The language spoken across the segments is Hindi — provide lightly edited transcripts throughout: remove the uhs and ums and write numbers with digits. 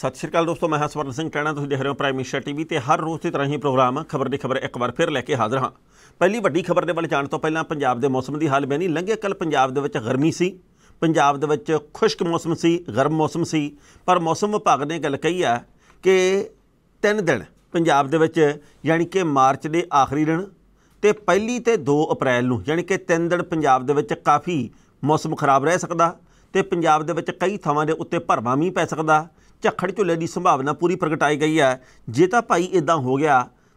सत श्री अकाल दोस्तों, मैं स्वर्ण सिंह टैणा तुसीं देख रहे हो प्राइम एशिया टीवी ते हर रोज़ की तरह ही प्रोग्राम खबर की खबर एक बार फिर लैके हाजिर हाँ। पहली वड्डी खबर के वाल जाण तो पहला पंजाब के मौसम की हाल बयानी लंघे कल पंजाब दे विच गर्मी सी, पंजाब दे विच खुश्क मौसम सी, गर्म मौसम सी, पर मौसम विभाग ने गल कही है कि 3 दिन पंजाब दे विच यानी कि मार्च के आखिरी दिन तो पहली तो 2 अप्रैल नूं यानी कि 3 दिन पंजाब दे विच काफ़ी मौसम खराब रह सकता तो पंजाब दे विच कई थावां दे उत्ते भरवा मीह पै सकदा, झक्खड़ झुले की संभावना पूरी प्रगटाई गई है। जे तो भाई इदा हो गया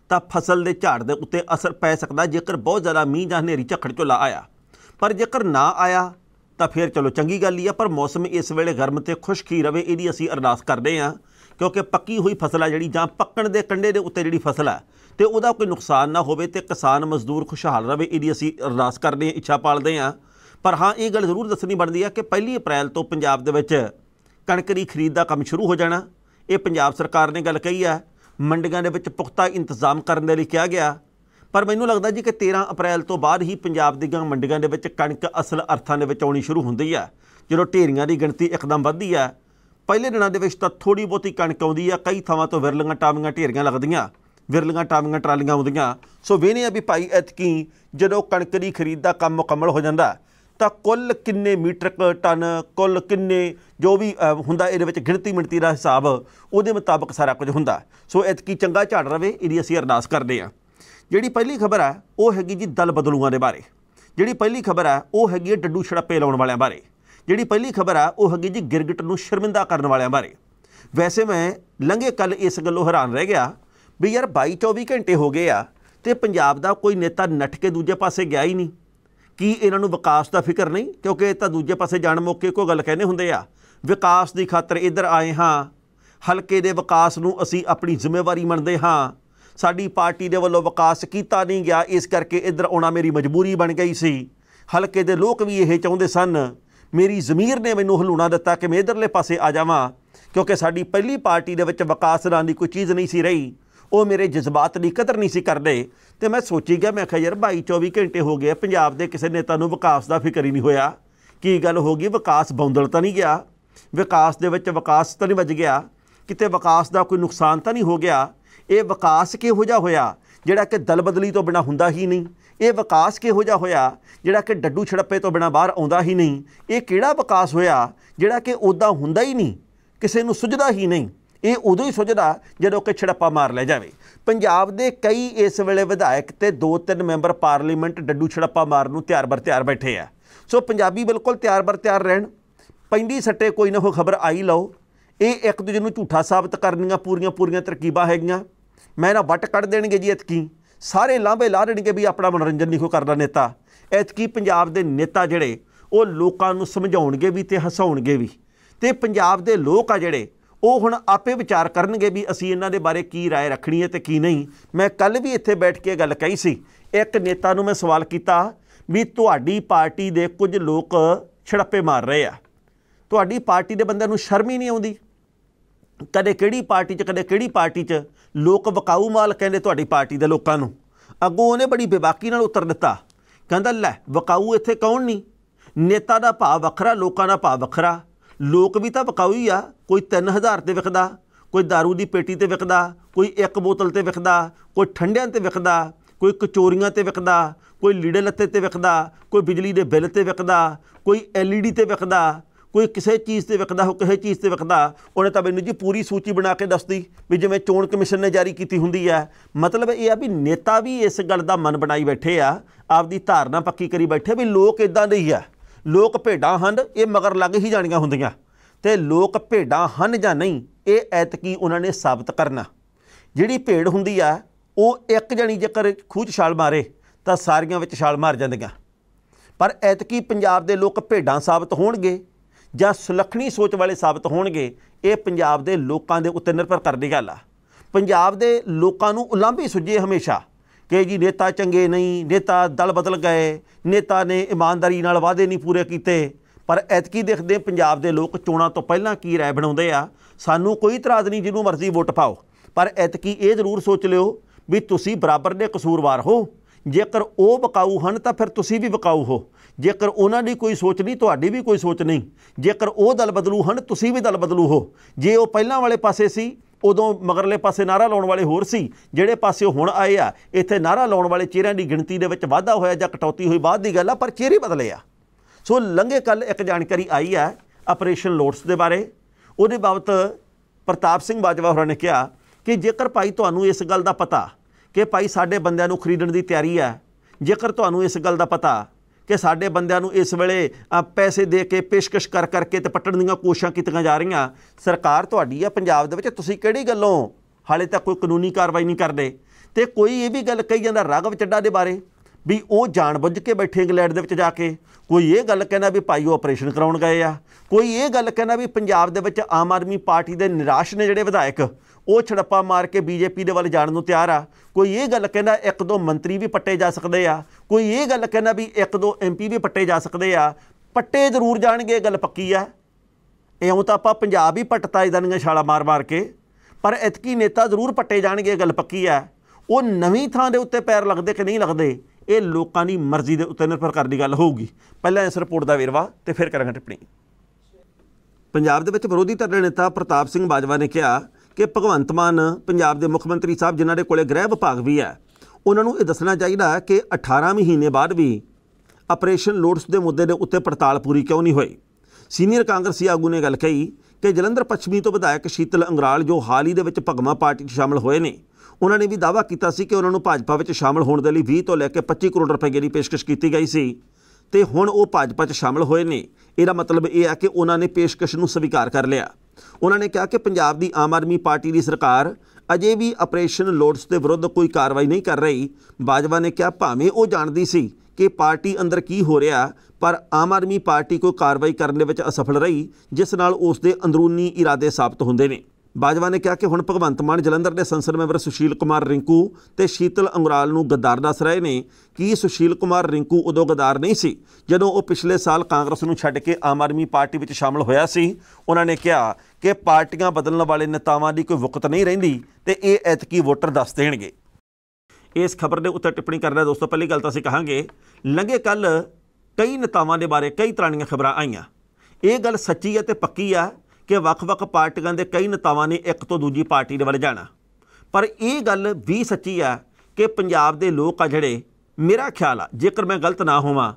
तो फसल के झाड़ के उत्ते असर पै सकता जेकर बहुत ज़्यादा मीह जां हनेरी झक्खड़ झुला आया, पर जेकर ना आया तो फिर चलो चंगी गल ही है। पर मौसम इस वेले गर्म तो खुश्क ही रवे इहदी असीं अरदास करदे हां, क्योंकि पक्की हुई फसल है जिहड़ी जां पक्कण दे कंढे दे उत्ते जिहड़ी फसल है तो उहदा कोई नुकसान ना होवे ते किसान मजदूर खुशहाल रवे इहदी असीं अरदास करदे हां, इच्छा पालदे हां। पर हाँ, ये गल जरूर दसनी बनती है कि 1 अप्रैल तो पंजाब दे विच कणक की खरीद का काम शुरू हो जाना। ये पंजाब सरकार ने गल कही है, मंडियां दे विच पुख्ता इंतजाम करने के लिए कहा गया। पर मैनूं लगता जी कि 13 अप्रैल तो बाद ही पंजाब दीआं मंडियां दे विच कणक असल अर्थां दे विच आउणी शुरू हुंदी है, जो ढेरियां की गिणती एकदम वधदी है। पहले दिनां दे विच तां थोड़ी बहुती कणक आउंदी है, कई थावां तो विरलियां टावियां ढेरियां लगदियां, विरलियां टावियां ट्रालियां आउंदियां। सो वेने आ भी भाई एतकी जदों कणक की खरीद का काम मुकम्मल हो जाता तो कुल किन्ने मीट्रिक टन, कुल किन्ने जो भी हुंदा ये गिणती मिणती का हिसाब उहदे मुताबक सारा कुछ हुंदा। सो एतकी चंगा झाड़ रवे इहदी असीं अरदास करदे हां। जिहड़ी पहली खबर है वह हैगी जी दल बदलूआं दे बारे, जिहड़ी पहली खबर है वह हैगी डड्डू छड़प्पे लाउण वालियां बारे, जिहड़ी पहली खबर है वह हैगी जी गिरगिट नूं शर्मिंदा करन वालियां बारे। वैसे मैं लंघे कल इस गल्लों हैरान रह गया भी यार 22-24 घंटे हो गए आ ते पंजाब दा कोई नेता नट के दूजे पासे गया ही नहीं। कि इन्हों विकास का फिक्र नहीं, क्योंकि ये तो दूजे पासे जाण मौके कोई गल कहने होंदे आ विकास की खातर इधर आए हाँ, हल्के दे विकास नूं असी अपनी जिम्मेवारी मनते हाँ, साडी पार्टी दे वल्लों विकास कीता नहीं गया इस करके इधर आना मेरी मजबूरी बन गई सी, हल्के दे लोग भी यह चाहुंदे सन, मेरी जमीर ने मैनूं हलूणा दिता कि मैं इधरले पासे आ जावां, क्योंकि साडी पहली पार्टी दे विच विकास नां दी कोई चीज़ नहीं सी रही, वो मेरे जज्बात की कदर नहीं सी करते। तो मैं सोची गया, मैं आखिया यार 22-24 घंटे हो गए पंजाब के किसी नेता नूं विकास का फिक्र ही नहीं होया, की गल हो गई, विकास बौंदल तो नहीं गया, विकास दे विच विकास तो नहीं वज गया, किते विकास का कोई नुकसान तो नहीं हो गया, ये विकास किहो जिहा होया जिहड़ा कि दल बदली तो बिना हुंदा ही नहीं, ये विकास किहो जिहा होया जिहड़ा कि डड्डू छड़प्पे तो बिना बाहर आउंदा ही नहीं, ये किहड़ा विकास होया जिहड़ा कि उदां हुंदा ही नहीं, किसी नूं सुझदा ही नहीं, ये उदों ही सुझदा जदों कि छड़प्पा मार लिया जाए। पंजाब दे कई इस वेले विधायक ते 2-3 मैंबर पार्लीमेंट डड्डू छड़प्पा मारन नूं त्यार-बर-त्यार बैठे आ। सो पंजाबी बिल्कुल त्यार-बर-त्यार रहन, पैंदी सट्टे कोई ना कोई खबर आई लो, ये एक दूजे नूं झूठा साबित करनियां पूरियां पूरियां तरकीबां हैगियां। मैं ना वट कढ़ देणगे जी, एतकी सारे लांभे ला देणगे भी अपना मनोरंजन नहीं कोई करदा नेता। एतकी पंजाब दे नेता जिहड़े ओह लोकां नूं समझाउणगे भी ते हसाउणगे भी, ते पंजाब दे लोक आ जिहड़े वो हुण आपे विचार करनगे भी असी इन्हां दे बारे की राय रखनी है ते की नहीं। मैं कल भी इत्थे बैठ के गल कही सी, एक नेता नूं मैं सवाल कीता भी तुहाडी पार्टी दे कुछ लोग छड़प्पे मार रहे आ, तुहाडी पार्टी दे बंदे नूं शर्म ही नहीं आउंदी, कदे किहड़ी पार्टी च कदे किहड़ी पार्टी च लोक वकाऊ माल कहंदे तुहाडी पार्टी दे लोकां नूं। अगों उहने बड़ी बेबाकी नाल उत्तर दित्ता, कहंदा लै वकाऊ इत्थे कौन नहीं, नेता दा भाव वखरा, लोकां दा भाव वखरा, लोग भी तो वकाऊ ही आ, कोई 3000 ते विकदा, कोई दारू की पेटी ते विकदा, कोई 1 बोतल ते विकदा, कोई ठंडियां ते विकदा, कोई कचोरियां ते विकदा, कोई लीड़े लत्ते ते विकदा, कोई बिजली के बिल ते विकदा, कोई LED ते विकदा, कोई किसी चीज़ से विकदा, हो किसी चीज़ से विकदा। उन्हें तो मैनू जी पूरी सूची बना के दसती भी जिवें चोण कमिशन ने जारी की हुंदी है। मतलब यह आ भी नेता भी इस गल का मन बनाई बैठे आ, आपकी धारना पक्की करी बैठे भी लोग इदां दे ही आ, लोग भेड़ा हन, ये मगर लग ही जानियां हुंदियां ते लोग भेड़ा हन जां नहीं ये ऐतकी उन्होंने साबित करना। जिहड़ी भेड़ हुंदी आ वो एक जणी जेकर खूह च छाल मारे तो सारियां विच छाल मार जांदियां, पर ऐतकी पंजाब दे लोग भेड़ा साबित होणगे जां सुलखणी सोच वाले साबित होणगे, ये पंजाब दे लोकां दे उत्ते निर्भर करदी गल आ। पंजाब दे लोकां नूं उलांभी सुझे हमेशा कि जी नेता चंगे नहीं, नेता दल बदल गए, नेता ने ईमानदारी नाल वादे नहीं पूरे कीते। पर ऐतकी देखदे पंजाब दे लोक चोणां तो पहलां की राय बनाउंदे आ, सानूं कोई इतराज़ नहीं, जिन्नू मर्ज़ी वोट पाओ, पर ऐतकी ये जरूर सोच लिओ भी तुसीं बराबर दे कसूरवार हो, जेकर वो बकाऊ हैं तो फिर तुसी भी बकाऊ हो, जेकर उन्होंने कोई सोच नहीं तो भी कोई सोच नहीं, जेकर वो दल बदलू हैं तुसी भी दल बदलू हो। जे वो पहला वाले पासे सी उदों मगरले पासे नारा लाने वाले होर सी, जिहड़े पासे हुण आए आ इत्थे नारा लाने वाले चेहरिਆਂ की गिणती दे विच वाधा होया जां कटौती हुई बाद दी गल आ, पर चेहरे बदले आ। सो लंघे कल एक जानकारी आई आ ऑपरेशन लोट्स दे बारे, उहदे बाबत प्रताप सिंह बाजवा होरां ने कहा कि जेकर भाई तुहानूं इस गल का पता कि भाई साडे बंदिआं नूं खरीदण दी तैयारी आ, जेकर तुहानूं इस गल का पता कि साडे बंदिआं नूं इस वेले पैसे दे के पेशकश कर करके ते पट्टण दीआं कोशिशां कीतीआं जा रहीआं, सरकार तुहाडी आ पंजाब दे विच, तुसीं किहड़ी गल्लों हाले तक कोई कानूनी कार्रवाई नहीं करदे। ते कोई ये भी गल कही जांदा राघव चड्डा दे बारे भी वो जानबुझ के बैठे इंग्लैंड दे विच जाके, कोई ये गल कहना भी भाई वो ऑपरेशन कराउण गए आ, कोई ये गल कहना भी पंजाब दे विच आम आदमी पार्टी दे निराश ने जिहड़े विधायक वो छड़प्पा मार के बीजेपी के वाल जाने को तैयार आ, कोई ये गल कहना एक दो मंत्री भी पट्टे जा सकते आ, कोई ये गल कहना भी एक दो MP भी पट्टे जा सकते आ। पट्टे जरूर जाएंगे गल पक्की आ, इउं तां आपां पंजाब ही पट्टता इदां छाला मार मार के, पर इतकी नेता जरूर पट्टे जाएंगे गल पक्की आ। वो नवीं थां दे उत्ते पैर लगते कि नहीं लगते ये लोगों की मर्जी के उत्ते निर्भर करने की गल होगी। पहले इस रिपोर्ट का वेरवा तो फिर करांगे टिप्पणी। पंजाब दे विच विरोधी धड़े नेता प्रताप सिंह बाजवा ने कहा कि भगवंत मान पंजाब के मुख्य मंत्री साहब जिन्हों के कोले गृह विभाग भी है, उन्होंने ये दसना चाहिए कि 18 महीने बाद भी ऑपरेशन लोट्स के मुद्दे के उत्ते पड़ताल पूरी क्यों नहीं हुई। सीनियर कांग्रसी आगू ने गल कही कि जलंधर पश्चिमी तो विधायक शीतल अंगुराल जो हाल ही के भगवा पार्टी शामिल हुए हैं, उन्होंने भी दावा किया कि उन्होंने भाजपा में शामिल होने के लिए 20 तो लैके 25 करोड़ रुपए की पेशकश की गई सी, तो हुण वो भाजपा में शामिल हुए हैं। इसका मतलब यह है कि उन्होंने पेशकश को स्वीकार कर लिया। उन्होंने कहा कि पंजाब की आम आदमी पार्टी की सरकार अजे भी ऑपरेशन लोट्स के विरुद्ध कोई कार्रवाई नहीं कर रही। बाजवा ने कहा भावें वो जानती सी कि पार्टी अंदर की हो रहा, पर आम आदमी पार्टी कोई कार्रवाई करने में असफल रही, जिस नाल उसके अंदरूनी इरादे साबित होंदे ने। बाजवा ने कहा कि हुण भगवंत मान जलंधर के संसद मैंबर सुशील कुमार रिंकू ते शीतल अंगुराल नूं गद्दार दस रहे ने। कि सुशील कुमार रिंकू उदों गद्दार नहीं सी जदों वो पिछले साल कांग्रेस नूं छड्ड के आम आदमी पार्टी विच शामिल होया सी। उन्होंने कहा कि पार्टियां बदलण वाले नेतावां दी कोई वक्त नहीं रहिंदी ते इह ऐतकी वोटर दस देणगे। इस खबर दे उत्ते टिप्पणी करना दोस्तों, पहली गल तां असीं कहांगे लंघे कल कई नेतावां दे बारे कई तरह दीआं खबरां आईआं। इह गल सच्ची है ते पक्की आ कि ਵੱਖ-ਵੱਖ पार्टियां के कई नेतावां ने एक तो दूजी पार्टी के वाल जाना, पर यह गल भी सच्ची है कि पंजाब के लोग आ जिहड़े, मेरा ख्याल आ जेकर मैं गलत ना होवां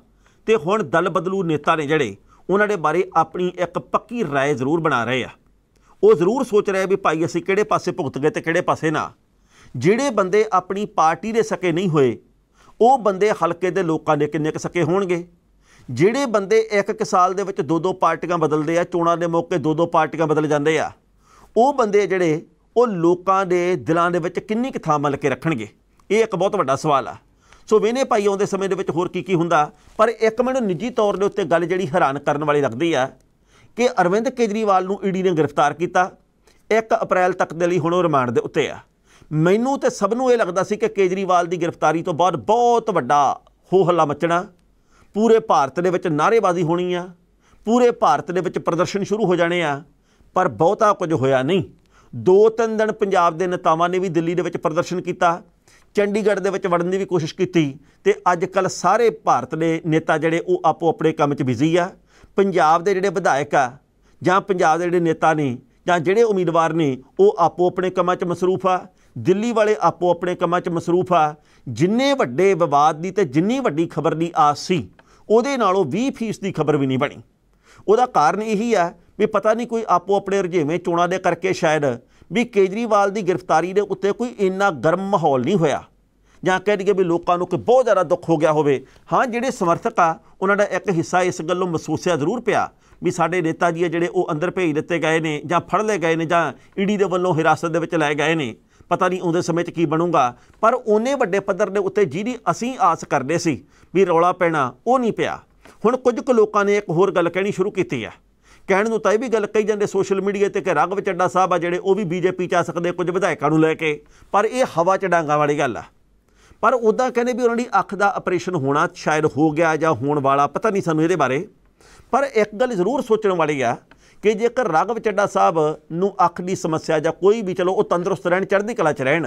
तो हुण दल बदलू नेता ने जिहड़े, उन्हां दे बारे अपनी एक पक्की राय जरूर बना रहे आ। वो जरूर सोच रहे भी भाई असीं किहड़े पासे भुगत गए तो किहड़े पासे ना। जिहड़े बंदे अपनी पार्टी दे सके नहीं होए वो बंदे हलके दे लोकां दे किन्ने क सके होणगे। ਜਿਹੜੇ ਬੰਦੇ एक साल ਦੇ ਵਿੱਚ दो ਪਾਰਟੀਆਂ ਬਦਲਦੇ ਆ, ਚੋਣਾਂ ਦੇ ਮੌਕੇ दो ਪਾਰਟੀਆਂ ਬਦਲ ਜਾਂਦੇ ਆ, ਉਹ ਬੰਦੇ ਜਿਹੜੇ ਉਹ ਲੋਕਾਂ ਦੇ ਦਿਲਾਂ ਦੇ ਵਿੱਚ ਕਿੰਨੀ ਕੁ ਥਾਂ ਮਲ ਕੇ ਰੱਖਣਗੇ, ਇਹ ਇੱਕ ਬਹੁਤ ਵੱਡਾ ਸਵਾਲ ਆ। ਸੋ ਵੇਨੇ ਭਾਈ ਆਉਂਦੇ ਸਮੇਂ ਦੇ ਵਿੱਚ ਹੋਰ ਕੀ ਕੀ ਹੁੰਦਾ। ਪਰ ਇੱਕ ਮੈਨੂੰ ਨਿੱਜੀ ਤੌਰ ਦੇ ਉੱਤੇ ਗੱਲ ਜਿਹੜੀ ਹੈਰਾਨ ਕਰਨ ਵਾਲੀ ਲੱਗਦੀ ਆ ਕਿ ਅਰਵਿੰਦ ਕੇਜਰੀਵਾਲ ਨੂੰ ED ਨੇ ਗ੍ਰਿਫਤਾਰ ਕੀਤਾ, 1 ਅਪ੍ਰੈਲ ਤੱਕ ਦੇ ਲਈ ਹੁਣ ਉਹ ਰਿਮਾਂਡ ਦੇ ਉੱਤੇ ਆ। ਮੈਨੂੰ ਤੇ ਸਭ ਨੂੰ ਇਹ ਲੱਗਦਾ ਸੀ ਕਿ ਕੇਜਰੀਵਾਲ ਦੀ ਗ੍ਰਿਫਤਾਰੀ ਤੋਂ ਬਾਅਦ ਬਹੁਤ ਵੱਡਾ ਹੋ ਹੱਲਾ ਮਚਣਾ, पूरे भारत दे विच नारेबाजी होनी आ, पूरे भारत दे विच प्रदर्शन शुरू हो जाने आ, पर बहुता कुछ होया नहीं। 2-3 दिन पंजाब दे नेतावां ने भी दिल्ली दे विच प्रदर्शन किया, चंडीगढ़ दे विच वड़न की भी कोशिश की, ते अजकल सारे भारत दे नेता जिहड़े वो आपो अपने काम च बिजी आ। पंजाब दे जिहड़े विधायक आ जां पंजाब दे जिहड़े नेता ने जां जिहड़े उम्मीदवार ने वो आपो अपने कामां च मसरूफ आ, दिल्ली वाले आपो अपने कामां च मसरूफ आ। जिन्ने वड्डे विवाद की ते जिन्नी वड्डी खबर की आस सी ਉਹਦੇ ਨਾਲੋਂ 20% खबर भी नहीं बनी। ਉਹਦਾ कारण यही है भी पता नहीं कोई आपो अपने ਰੁਝੇਵੇਂ ਚੋਣਾਂ ਦੇ करके शायद भी केजरीवाल की गिरफ्तारी के उत्ते कोई इन्ना गर्म माहौल नहीं होया, ਜਾਂ कह दीए भी लोगों को बहुत ज़्यादा दुख हो गया होवे। हाँ ਜਿਹੜੇ ਸਮਰਥਕ ਆ ਉਹਨਾਂ ਦਾ एक हिस्सा इस गलों महसूसिया जरूर पिया भी साडे नेता जी ਜਿਹੜੇ ਉਹ अंदर भेज ਦਿੱਤੇ गए ने ਜਾਂ ਫੜ ਲਏ गए ने ਜਾਂ ED ਦੇ ਵੱਲੋਂ हिरासत ਦੇ ਵਿੱਚ ਲਾਏ गए ਨੇ, पता नहीं आने समय की बनूगा। पर उन्ने व्डे पद्धर के उत्ते जिहदी असी आस करते सी भी रौला पैना वो नहीं पिया। हुण कुछ कु लोगों ने एक होर गल कहनी शुरू की है, कहण नूं तां इह वी गल कही जांदे सोशल मीडिया ते कि राघव चड्डा साहब आ जिहड़े वह भी BJP आ सकते कुछ विधायकों को लैके, पर यह हवा च डांगा वाली गल आ। पर उदां कहने भी उन्होंने अख का ऑपरेशन होना शायद हो गया जां होण वाला, पता नहीं सानूं इहदे बारे। पर एक गल जरूर सोचण वाली आ कि जेकर राघव चड्डा साहब नूं अख की समस्या जां कोई भी, चलो वह तंदुरुस्त रहन, चढ़ती कला च रहन,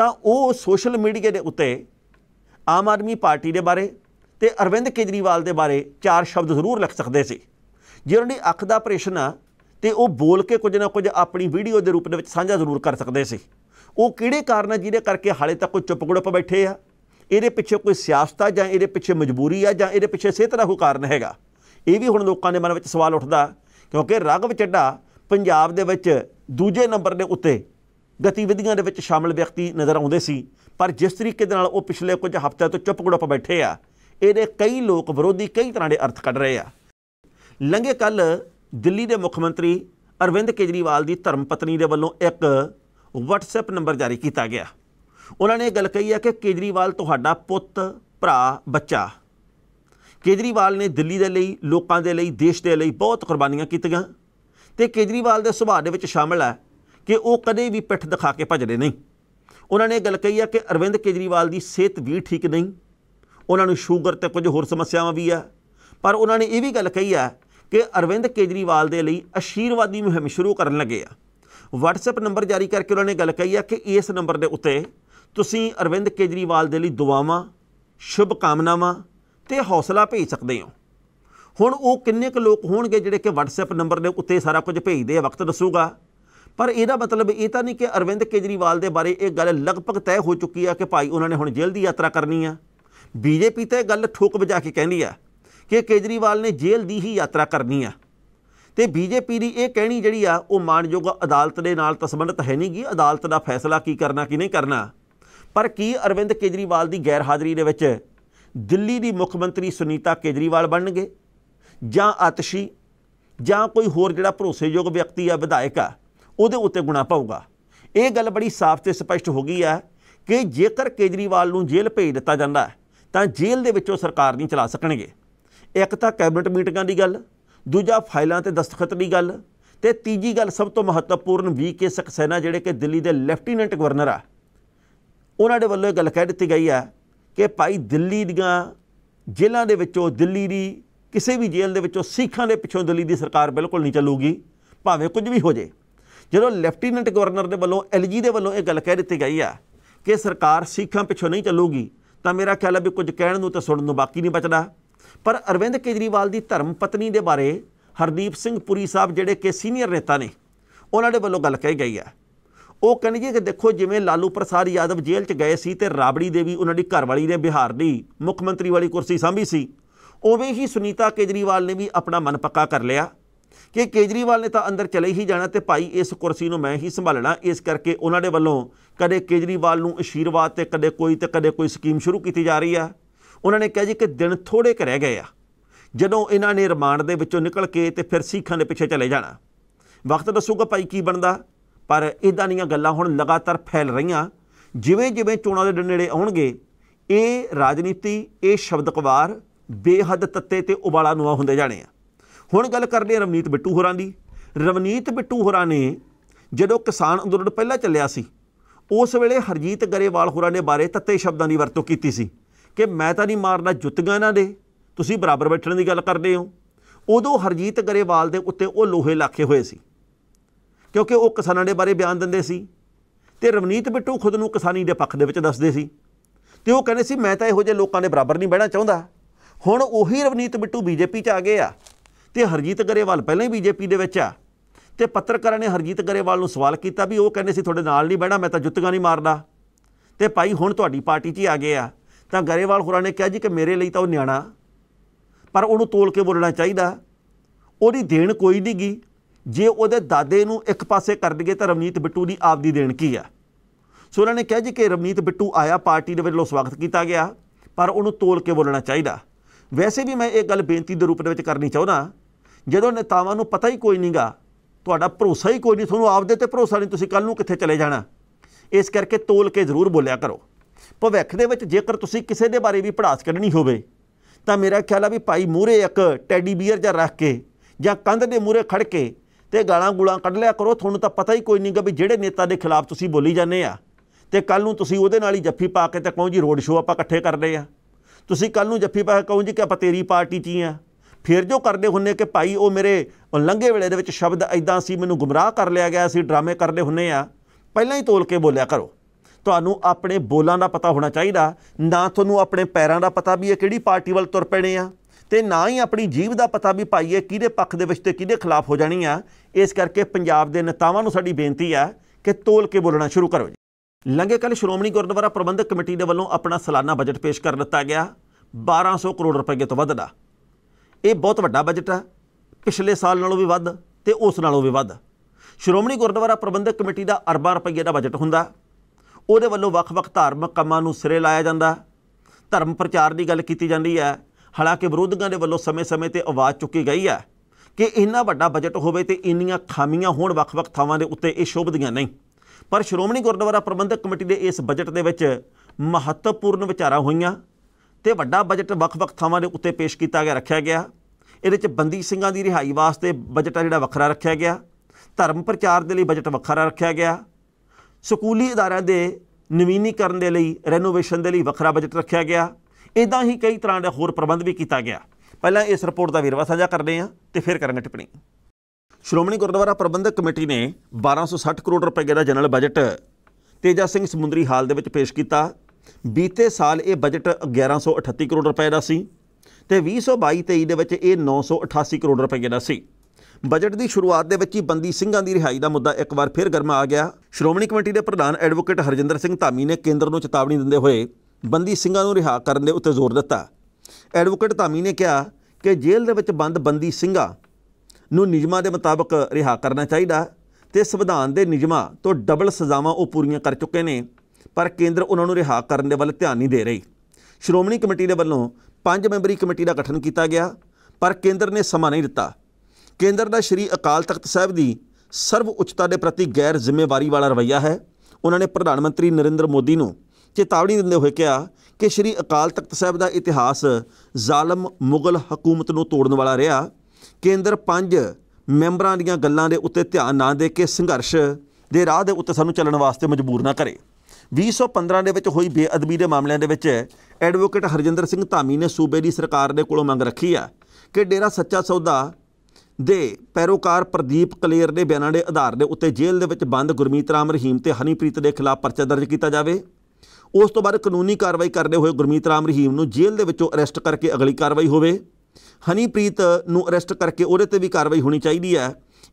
तां सोशल मीडिया के उत्ते आम आदमी पार्टी के बारे तो अरविंद केजरीवाल के बारे चार शब्द जरूर लिख सकते थे। जे उन्होंने अख का ऑपरेशन आ तो वह बोल के कुछ ना कुछ अपनी वीडियो के रूप में साझा जरूर कर सकते थे। वो किहड़े कारण है जिहदे करके हाले तक कोई चुप गुड़प बैठे आ, ये पिछे कोई सियासत आ, ये पिछे मजबूरी आ, ये पिछे सेहत का कोई कारण है। ये भी हुण लोगों के मन में सवाल उठता क्योंकि राघव चड्डा पंजाब दे विच दूजे नंबर के उत्ते गतिविधियां दे विच शामिल व्यक्ति नज़र आउंदे सी, पर जिस तरीके दे नाल वो पिछले कुछ हफ्ते तो चुप गुड़प बैठे आ, इहदे कई लोग विरोधी कई तरह के अर्थ कढ़ रहे आ। लंघे कल दिल्ली के मुख्यमंत्री अरविंद केजरीवाल की धर्म पत्नी के वलों एक वट्सएप नंबर जारी किया गया। उन्होंने ये गल कही है कि केजरीवाल तुहाडा पुत भरा बच्चा। केजरीवाल ने दिल्ली के लिए, लोगों के लिए, देश के लिए बहुत कुर्बानियां कीतियां ते केजरीवाल के सुभाव दे विच शामिल है कि वो कदे भी पिठ दिखा के भजदे नहीं। उन्होंने ये गल कही है कि अरविंद केजरीवाल की सेहत भी ठीक नहीं, उन्होंने शूगर ते कुछ होर समस्यावां भी है, पर उन्होंने ये भी गल कही है कि अरविंद केजरीवाल के लिए आशीर्वादी मुहिम शुरू करन लगे आ। वट्सएप नंबर जारी करके उन्होंने गल कही है कि इस नंबर के उत्ते तुसीं अरविंद केजरीवाल के लिए दुआवां, शुभ कामनावां ते हौसला भेज सकते हो। हुण वो किन्ने क लोग होणगे जिहड़े कि वट्सएप नंबर के उत्ते सारा कुछ भेजते हैं, वक्त दसूगा। पर इहदा मतलब ये तो नहीं कि अरविंद केजरीवाल के बारे एक गल लगभग तय हो चुकी है कि भाई उन्होंने हुण जेल की यात्रा करनी है। बीजेपी तो गल ठोक बजा के कहती है कि केजरीवाल ने जेल की ही यात्रा करनी है। तो बीजेपी की यह कहनी जिहड़ी आ वो मानयोग अदालत के नाल संबंधित है नहीं गी, अदालत का फैसला की करना की नहीं करना। पर की अरविंद केजरीवाल की गैर हाज़री दे विच दिल्ली की मुख्यमंत्री सुनीता केजरीवाल बनणगे जां आतशी जां कोई होर जिहड़ा भरोसेयोग व्यक्ति आ, विधायक आ, उहदे उत्ते गुणा पाऊगा? ये गल बड़ी साफ ते स्पष्ट हो गई है कि जेकर केजरीवाल नूं जेल भेज दिता जांदा तां जेल दे विचों सरकार नहीं चला सकणगे। एक तां कैबिनेट मीटिंगां दी गल, दूजा फाइलां ते दस्तखत दी गल, ते तीजी गल सब तो महत्वपूर्ण वीके सक्सेना जिहड़े कि दिल्ली दे लैफ्टीनेंट गवर्नर आ, उन्होंने वालों ये गल कह दी गई है कि भाई दिल्ली दीआं जेलों के विचों, दिल्ली की किसी भी जेल के विचों सीखों के पिछों दिल्ली की सरकार बिल्कुल नहीं चलूगी, भावें कुछ भी हो जाए। जो लैफ्टीनेंट गवर्नर के वालों, एल जी के वालों ये गल कह दी गई है कि सरकार सीखों पिछों नहीं चलूगी, तो मेरा ख्याल है भी कुछ कहण नूं ते सुणन नूं बाकी नहीं बचता। पर अरविंद केजरीवाल की धर्म पत्नी के बारे हरदीप सिंह पुरी साहब जिहड़े कि सीनियर नेता ने, उन्होंने वालों गल कही गई है। वो कहिए कि देखो जिमें लालू प्रसाद यादव जेल च गए सी ते राबड़ी देवी उन्होंने घरवाली ने बिहार की मुख्य मंत्री वाली कुर्सी सांभी सी, उवें ही सुनीता केजरीवाल ने भी अपना मन पक्का कर लिया कि केजरीवाल ने तो अंदर चले ही जाना तो भाई इस कुर्सी को मैं ही संभालना। इस करके उन्होंने वालों कदे केजरीवाल नूं आशीर्वाद तो कदे कोई स्कीम शुरू की जा रही है। उन्होंने कहा जी कि दिन थोड़े क रह गए आ जदों इन्हों ने रिमांड के विचों निकल के तो फिर सीखों के पिछे चले जाना। वक्त दसूगा भाई की बनता, पर इदां दीयां गल्लां हुण लगातार फैल रहीआं। जिवें जिवें चोणां दे नेड़े आउणगे इह राजनीति, इह शब्दकवार बेहद तत्ते ते उबाला नुआ हुंदे जाणे आ। हुण गल करदे रवनीत बिट्टू होरां दी। रवनीत बिट्टू होरां ने जदों किसान अंदोलन पहिलां चलिया सी उस वेले हरजीत गरेवाल होरां ने बारे तत्ते शब्दां दी वरतों कीती सी कि मैं तां नहीं मारना जुत्तियां इन्हां दे, तुसीं बराबर बैठण दी गल करदे हो। उदों हरजीत गरेवाल दे उत्ते उह लोहे लाखे होए सी क्योंकि वह किसानों के बारे बयान देंदे सी ते रवनीत बिट्टू खुद नूं किसानी के पक्ष के दसदे सी ते वह कहंदे सी मैं तां इहो जिहे लोकां दे बराबर नहीं बहना चाहुंदा। हुण उही रवनीत बिट्टू बीजेपी च आ गए आ ते हरजीत गरेवाल पहलां ही बीजेपी दे विच आ ते पत्रकारां ने हरजीत गरेवाल नूं सवाल कीता भी वह कहंदे सी तुहाडे नाल नहीं बहना, मैं तां जुत्तियां नहीं मारदा ते भाई हुण तुहाडी पार्टी च ही आ गए आ। तां गरेवाल होरां ने कहा जी कि मेरे लिए तां वह निआणा पर उहनूं तोल के बोलना चाहीदा, उहदी देण कोई नहीं गी। जे उहदे दादे नूं एक पासे कर देंगे तो रवनीत बिट्टू की आपदी देन की आ। सो उन्होंने कहा जी कि रवनीत बिट्टू आया, पार्टी के वलों स्वागत किया गया, पर उन्होंने तोल के बोलना चाहिए। वैसे भी मैं ये गल बेनती के रूप में करनी चाहता, जो नेतावां नूं पता ही कोई नहीं गा, तुहाडा भरोसा ही कोई नहीं, तुहानूं आपदे ते भरोसा नहीं, तुसीं कल नूं कित्थे चले जाना। इस करके तोल के जरूर बोलिया करो। भविख दे विच जेकर तुसीं किसी के बारे भी पढ़ास कढ़नी होवे तां मेरा ख्याल है भी भाई मूहरे एक टैडी बीयर जा रख के जां कंध दे मूहरे खड़ के तो गालां गुलां कढ़ लिया करो। थोनू तो पता ही कोई नहीं गा भी जिहड़े नेता के खिलाफ तुसीं बोली जाने आ ते कल नूं तुसीं उहदे नाल ही जफ्फी पा के ते कहो जी रोड शो आपां इकट्ठे करने आ, तुसीं कल नूं जफ्फी पा के कहो जी कि आपां तेरी पार्टी च ही आ। फिर जो करदे हुन्ने कि भाई वो मेरे लंघे वेले दे विच शब्द इदां सी, मैनूं गुमराह कर लिया गया सी, ड्रामे करदे हुन्ने आ। पहिलां ही तोल के बोलिया करो ਤੁਹਾਨੂੰ ਆਪਣੇ ਬੋਲਾਂ ਦਾ ਪਤਾ ਹੋਣਾ ਚਾਹੀਦਾ, ਨਾ ਤੁਹਾਨੂੰ ਆਪਣੇ ਪੈਰਾਂ ਦਾ ਪਤਾ ਵੀ ਇਹ ਕਿਹੜੀ ਪਾਰਟੀ ਵੱਲ ਤੁਰ ਪੈਣੇ ਆ ਤੇ ਨਾ ਹੀ ਆਪਣੀ ਜੀਭ ਦਾ ਪਤਾ ਵੀ ਭਾਈ ਇਹ ਕਿਹਦੇ ਪੱਖ ਦੇ ਵਿੱਚ ਤੇ ਕਿਹਦੇ ਖਿਲਾਫ ਹੋ ਜਾਣੀ ਆ। ਇਸ ਕਰਕੇ ਪੰਜਾਬ ਦੇ ਨੇਤਾਵਾਂ ਨੂੰ ਸਾਡੀ ਬੇਨਤੀ ਆ ਕਿ ਤੋਲ ਕੇ ਬੋਲਣਾ ਸ਼ੁਰੂ ਕਰੋ। ਲੰਘੇ ਕੱਲ੍ਹ ਸ਼੍ਰੋਮਣੀ ਗੁਰਦੁਆਰਾ ਪ੍ਰਬੰਧਕ ਕਮੇਟੀ ਦੇ ਵੱਲੋਂ ਆਪਣਾ ਸਾਲਾਨਾ ਬਜਟ ਪੇਸ਼ ਕਰ ਦਿੱਤਾ ਗਿਆ 1200 ਕਰੋੜ ਰੁਪਏ ਤੋਂ ਵੱਧ ਦਾ। ਇਹ ਬਹੁਤ ਵੱਡਾ ਬਜਟ ਆ, ਪਿਛਲੇ ਸਾਲ ਨਾਲੋਂ ਵੀ ਵੱਧ ਤੇ ਉਸ ਨਾਲੋਂ ਵੀ ਵੱਧ। ਸ਼੍ਰੋਮਣੀ ਗੁਰਦੁਆਰਾ ਪ੍ਰਬੰਧਕ ਕਮੇਟੀ ਦਾ ਅਰਬਾਂ ਰੁਪਏ ਦਾ ਬਜਟ ਹੁੰਦਾ, ਉਹਦੇ ਵੱਲੋਂ ਵੱਖ-ਵੱਖ ਧਾਰਮਿਕ ਕੰਮਾਂ ਨੂੰ ਸਿਰੇ ਲਾਇਆ ਜਾਂਦਾ, ਧਰਮ ਪ੍ਰਚਾਰ ਦੀ ਗੱਲ ਕੀਤੀ ਜਾਂਦੀ ਹੈ। ਹਾਲਾਂਕਿ ਵਿਰੋਧੀਆਂ ਦੇ ਵੱਲੋਂ ਸਮੇਂ-ਸਮੇਂ ਤੇ ਆਵਾਜ਼ ਚੁੱਕੀ ਗਈ ਹੈ ਕਿ ਇੰਨਾ ਵੱਡਾ ਬਜਟ ਹੋਵੇ ਤੇ ਇੰਨੀਆਂ ਖਾਮੀਆਂ ਹੋਣ ਵੱਖ-ਵੱਖ ਥਾਵਾਂ ਦੇ ਉੱਤੇ ਇਹ ਸ਼ੋਭਦੀਆਂ ਨਹੀਂ। पर श्रोमणी गुरुद्वारा प्रबंधक कमेटी के इस बजट के महत्वपूर्ण विचार हुई तो वड्डा बजट वख-वख थावां दे उत्ते पेश किया गया, रखा गया। ये बंदी सिंघां दी रिहाई वास्ते बजट आ जिहड़ा वखरा रखा गया, धर्म प्रचार के लिए बजट वखरा रखा गया, स्कूली अदारां दे नवीनीकरण के लिए रेनोवेशन के लिए वखरा बजट रखा गया। इदां ही कई तरह के होर प्रबंध भी किया गया। पहलां इस रिपोर्ट का वेरवा साझा करते हैं तो फिर करेंगे टिप्पणी। श्रोमणी गुरुद्वारा प्रबंधक कमेटी ने 1260 करोड़ रुपए का जनरल बजट तेजा सिंह समुद्री हाल दे विच पेश किया। बीते साल ये बजट 1138 करोड़ रुपए का सी ते 2022-23 दे विच ये 988 करोड़ रुपए का सी। बजट की शुरुआत के विच ही बंदी सिंघां दी रिहाई का मुद्दा एक बार फिर गर्मा आ गया। श्रोमणी कमेटी के प्रधान एडवोकेट हरजिंदर सिंह धामी ने केंद्र को चेतावनी देंदे होए बंदी सिंघां नूं रिहा करन दे उत्ते जोर दिता। एडवोकेट धामी ने कहा कि जेल दे विच बंद बंदी सिंघां ਨੂੰ ਨਿਯਮਾਂ ਦੇ ਮੁਤਾਬਕ ਰਿਹਾ ਕਰਨਾ ਚਾਹੀਦਾ ਤੇ ਸੰਵਿਧਾਨ ਦੇ ਨਿਯਮਾਂ ਤੋਂ ਡਬਲ ਸਜ਼ਾਵਾਂ ਉਹ ਪੂਰੀਆਂ ਕਰ ਚੁੱਕੇ ਨੇ, ਪਰ ਕੇਂਦਰ ਉਹਨਾਂ ਨੂੰ ਰਿਹਾ ਕਰਨ ਦੇ ਵੱਲ ਧਿਆਨ ਨਹੀਂ ਦੇ ਰਹੀ। ਸ਼੍ਰੋਮਣੀ ਕਮੇਟੀ ਦੇ ਵੱਲੋਂ 5 ਮੈਂਬਰੀ ਕਮੇਟੀ ਦਾ ਗਠਨ ਕੀਤਾ ਗਿਆ, ਪਰ ਕੇਂਦਰ ਨੇ ਸਮਾਂ ਨਹੀਂ ਦਿੱਤਾ। ਕੇਂਦਰ ਦਾ ਸ਼੍ਰੀ ਅਕਾਲ ਤਖਤ ਸਾਹਿਬ ਦੀ ਸਰਵ ਉੱਚਤਾ ਦੇ ਪ੍ਰਤੀ ਗੈਰ ਜ਼ਿੰਮੇਵਾਰੀ ਵਾਲਾ ਰਵੱਈਆ ਹੈ। ਉਹਨਾਂ ਨੇ ਪ੍ਰਧਾਨ ਮੰਤਰੀ ਨਰਿੰਦਰ ਮੋਦੀ ਨੂੰ ਚੇਤਾਵਨੀ ਦਿੰਦੇ ਹੋਏ ਕਿਹਾ ਕਿ ਸ਼੍ਰੀ ਅਕਾਲ ਤਖਤ ਸਾਹਿਬ ਦਾ ਇਤਿਹਾਸ ਜ਼ਾਲਮ ਮੁਗਲ ਹਕੂਮਤ ਨੂੰ ਤੋੜਨ ਵਾਲਾ ਰਿਹਾ। केंद्र 5 मैंबरां दीयां गल्लां दे उत्ते ध्यान ना दे के संघर्ष दे राह दे उत्ते सानूं चलण वास्ते मजबूर ना करे। 2015 दे विच होई बेअदबी दे मामलिਆਂ ਦੇ ਵਿੱਚ ਐਡਵੋਕੇਟ ਹਰਜਿੰਦਰ ਸਿੰਘ ਧਾਮੀ ਨੇ ਸੂਬੇ ਦੀ ਸਰਕਾਰ ਦੇ ਕੋਲੋਂ ਮੰਗ ਰੱਖੀ ਆ ਕਿ ਡੇਰਾ ਸੱਚਾ ਸੌਦਾ ਦੇ ਪੈਰੋਕਾਰ ਪ੍ਰਦੀਪ ਕਲੇਰ ਦੇ ਬਿਆਨਾਂ ਦੇ ਆਧਾਰ ਦੇ ਉੱਤੇ ਜੇਲ੍ਹ ਦੇ ਵਿੱਚ ਬੰਦ ਗੁਰਮੀਤ ਰਾਮ ਰਹੀਮ ਤੇ ਹਨੀਪ੍ਰੀਤ ਦੇ ਖਿਲਾਫ ਪਰਚਾ ਦਰਜ ਕੀਤਾ ਜਾਵੇ। ਉਸ ਤੋਂ ਬਾਅਦ ਕਾਨੂੰਨੀ ਕਾਰਵਾਈ ਕਰਦੇ ਹੋਏ ਗੁਰਮੀਤ ਰਾਮ ਰਹੀਮ ਨੂੰ ਜੇਲ੍ਹ ਦੇ ਵਿੱਚੋਂ ਅਰੈਸਟ ਕਰਕੇ ਅਗਲੀ ਕਾਰਵਾਈ ਹੋਵੇ। हनीप्रीत नूं अरैसट करके उहदे ते भी कार्रवाई होनी चाहिए है।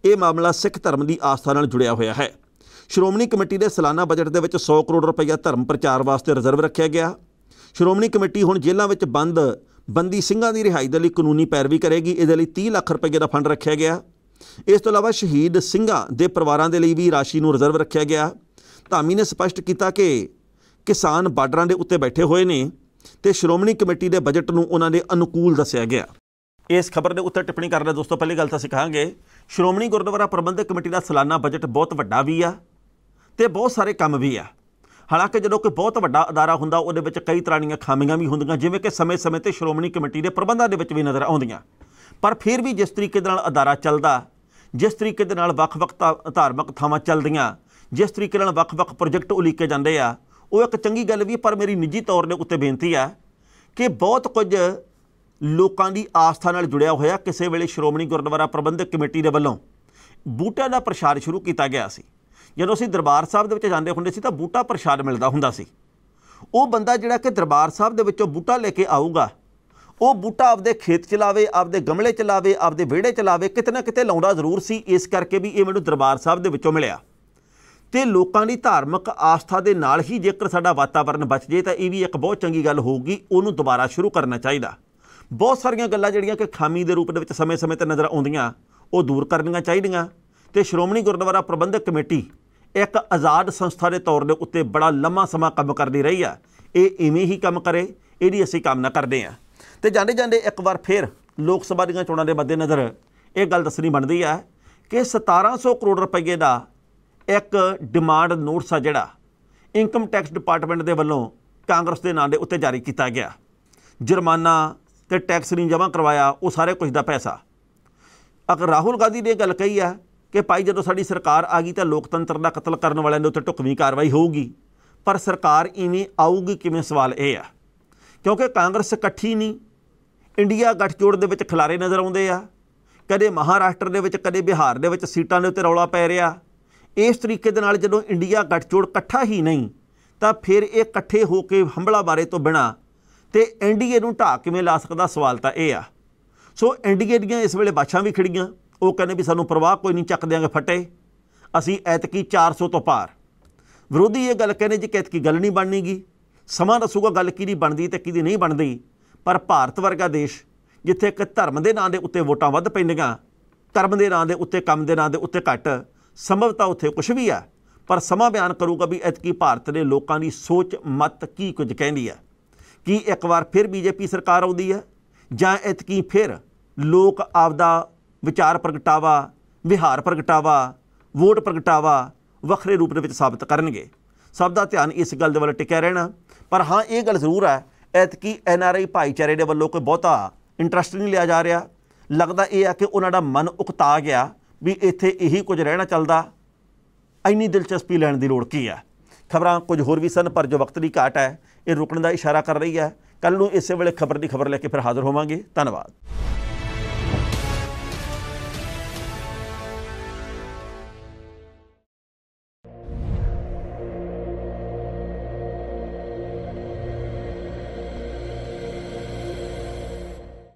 ये मामला सिख धर्म की आस्था नाल जुड़िया होया है। श्रोमणी कमेटी के सालाना बजट के विच 100 करोड़ रुपया धर्म प्रचार वास्ते रिजर्व रखा गया। श्रोमणी कमेटी हुण जेलों में बंद बंदी सिंघां की रिहाई के लिए कानूनी पैरवी करेगी। इसदे लई 30 लाख रुपये का फंड रखा गया। इस तों इलावा शहीद सिंघां दे परिवारां दे लई भी राशि नूं रिजर्व रखा गया। धामी ने स्पष्ट किया कि किसान बार्डरां दे उत्ते बैठे हुए ने तो श्रोमणी कमेटी के बजट में उन्होंने अनुकूल दसिया गया। इस खबर के उत्तर टिप्पणी करना दोस्तों, पहली गल तो असं कहेंगे श्रोमणी गुरुद्वारा प्रबंधक कमेटी का सालाना बजट बहुत वड्डा भी आ ते बहुत सारे काम भी आ। हालांकि जो कोई बहुत वड्डा अदारा हुंदा उहदे विच कई तरह दीयां खामियां भी हुंदियां, जिवें कि समय समय ते श्रोमणी कमेटी के प्रबंधां दे विच भी नज़र आउंदियां। पर फिर भी जिस तरीके दे नाल अदारा चलदा, जिस तरीके दे नाल वख-वख धार्मिक थावां चलदियां, जिस तरीके नाल वख-वख प्रोजैक्ट उलीके जांदे आ, वो एक चंगी गल भी। पर मेरी निजी तौर के उत्ते बेनती है कि बहुत कुछ लोगों की आस्था नाल जुड़िया होया किसी वेले श्रोमणी गुरुद्वारा प्रबंधक कमेटी के वलों बूटियां का प्रशाद शुरू किया गया सी। जदों असीं दरबार साहब दे विच जांदे हुंदे सी तां बूटा प्रशाद मिलदा हुंदा सी। वो बंदा जिहड़ा कि दरबार साहब दे विचों बूटा लेके आऊगा, वो बूटा आपदे खेत च लावे, आपदे गमले च लावे, आपदे विहड़े च लावे, किते ना किते लाउंदा जरूर सी। इस करके भी ये मैनूं दरबार साहब दे विचों मिलिया ते लोकां दी धार्मिक आस्था दे नाल ही जेकर साडा वातावरण बच जाए तां इह भी एक बहुत चंगी गल होगी। उहनूं दोबारा शुरू करना चाहिदा। बहुत सारियां गल्लां जिहड़ियां कि खामी दे रूप दे विच समय समय ते नज़र आउंदियां वो दूर करनियां चाहीदियां ते श्रोमणी गुरुद्वारा प्रबंधक कमेटी एक आज़ाद संस्था दे तौर दे उत्ते बड़ा लम्मा समा काम करदी रही आ। ये इवें ही काम करे, इहदी असीं कामना करदे आ। ते जांदे जांदे एक बार फिर लोक सभा दीयां चोणां दे मद्देनज़र इह गल दसणी बनदी आ कि 1700 करोड़ रुपए का एक डिमांड नोटिस आ जिहड़ा इनकम टैक्स डिपार्टमेंट के वलों कांग्रेस के नाम के उत्ते जारी किया गया। जुर्माना तो टैक्स नहीं जमा करवाया, वो सारे कुछ का पैसा। अगर राहुल गांधी ने गल कही है कि भाई जो साड़ी सरकार आ गई तो लोकतंत्र का कत्ल करने वाले उत्ते ढुकवीं कार्रवाई होगी, पर सरकार इवें आऊगी किवें सवाल यह है क्योंकि कांग्रेस इकट्ठी नहीं, इंडिया गठजोड़ दे विच खिलारे नज़र आउंदे आ। कदे महाराष्ट्र दे विच कदे बिहार दे विच सीटां दे उत्ते रौला पै रिहा। इस तरीके दे नाल जदों इंडिया गठजोड़ इकट्ठा ही नहीं तो फिर ये कट्ठे होकर हमला बारे तो बिना तो एनडीए नूं ढा किवें ला सकदा, सवाल तो यह आ। सो एनडीए दीआं इस वेले बाछां भी खड़ियां, वो कहने भी सानूं परवाह कोई नहीं, चक देंगे फटे असी ऐतकी 400 तो पार। विरोधी ये गल कहने जी कि ऐतकी गल नहीं बननीगी, समा दसूगा गल कि बनती तो कि नहीं बनती। पर भारत वर्गा देश जिथे एक धर्म के नाँ के उत्ते वोटां वध पैंदियां, धर्म के नाँ के उत्ते काम के नाँ के उत्ते घट, संभवता उत्थे कुछ भी है। पर समा बयान करूगा भी ऐतकी भारत ने लोगों की सोच मत की कुछ कहती है कि एक बार फिर बीजेपी सरकार आती है जां ऐतकी फिर लोग आपदा विचार प्रगटावा, विहार प्रगटावा, वोट प्रगटावा वखरे रूप में साबित करनगे। सब का ध्यान इस गल के वाल टिकया रहना। पर हाँ, ये गल जरूर है ऐतकी NRI भाईचारे के वालों कोई बहुता इंटरस्ट नहीं लिया जा रहा। लगता यह है कि उन्होंने मन उकता गया भी इत्थे यही कुछ रहना चलता, इन्नी दिलचस्पी लैण की लोड़ की है। खबरां कुछ होर भी सन पर जो वक्त की घाट है ये रुकने का इशारा कर रही है। कल नूं इस वेले खबर की खबर लैके फिर हाज़र होवांगे। धन्यवाद।